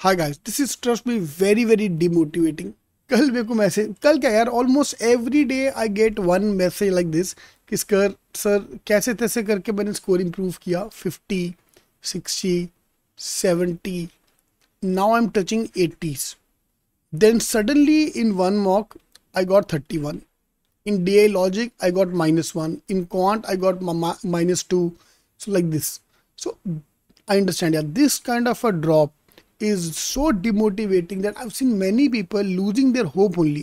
Hi guys, this is trust me very, very demotivating. कल मेरे को मैसेज कल क्या यार almost every day I get one message like this कि सर कैसे तैसे करके मैंने स्कोर इम्प्रूव किया 50, 60, 70 now I am touching 80s. Then suddenly in one mock I got 31. In DA logic I got -1. In quant I got -2. So like this. So I understand. Yeah, this kind of a drop is so demotivating that I've seen many people losing their hope only,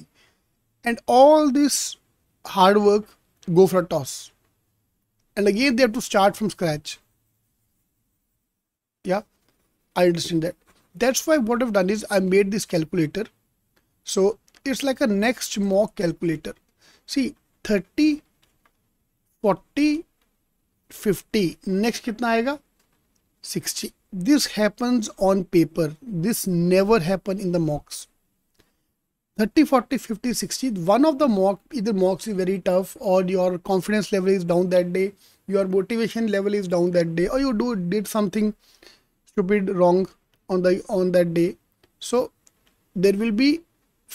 and all this hard work go for a toss. And again they have to start from scratch. Yeah, I understand that. That's why what I've done is I made this calculator. So it's like a next mock calculator. See, 30, 40, 50. Next kitna aega? 60. This happens on paper. This never happen in the mocks. 30, 40, 50, 60. One of the mock, either mocks is very tough, or your confidence level is down that day, your motivation level is down that day, or you did something stupid wrong on that day. So there will be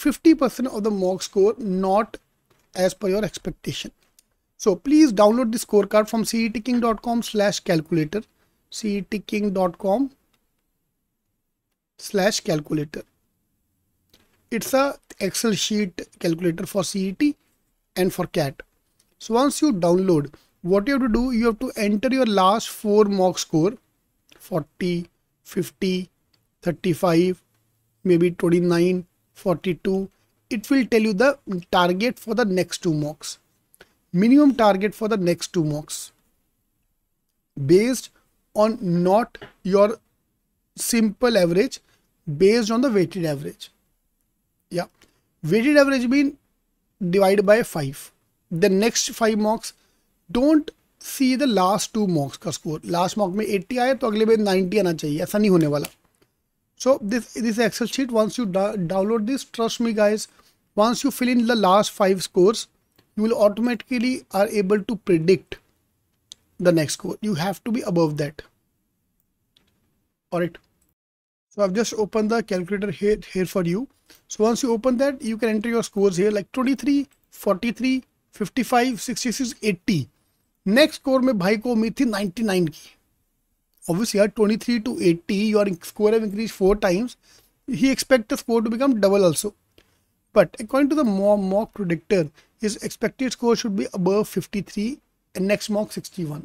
50% of the mock score not as per your expectation. So please download the scorecard from cetking.com/calculator, cetking.com/calculator. It's a Excel sheet calculator for CET and for CAT. So once you download, what you have to do, you have to enter your last 4 mock score, 40, 50, 35, maybe 29, 42. It will tell you the target for the next 2 mocks. Minimum target for the next 2 mocks. Based on not your simple average, based on the weighted average. Yeah. Weighted average means divided by 5. The next 5 mocks, don't see the last 2 mocks ka score. Last mock mein 80 aaya to agle mein 90 aana chahiye. Aisa nahi hone wala. So this Excel sheet, once you download this, trust me guys, once you fill in the last 5 scores, you will automatically are able to predict the next score. You have to be above that. Alright. So I've just opened the calculator here for you. So once you open that, you can enter your scores here like 23, 43, 55, 66, 80. Next score mein bhai ko umeed thi 99 ki. Obviously, at 23 to 80, your score have increased 4 times. He expects the score to become double also. But according to the mock predictor, his expected score should be above 53 and next mock 61.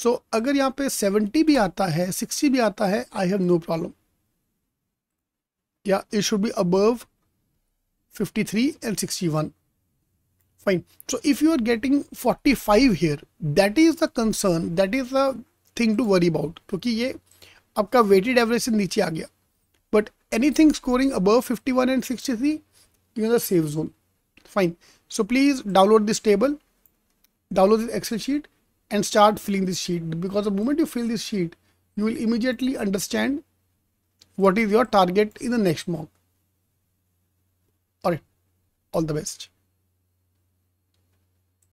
So, agar yahan pe 70 bhi aata hai, 60 bhi aata hai, I have no problem. Yeah, it should be above 53 and 61. Fine. So, if you are getting 45 here, that is the concern. That is the thing to worry about, क्योंकि ये आपका weighted average से नीचे आ गया. But anything scoring above 51 and 63, you are the safe zone. Fine. So please download this table, download this Excel sheet, and start filling this sheet, because the moment you fill this sheet, you will immediately understand what is your target in the next mock. Alright, all the best.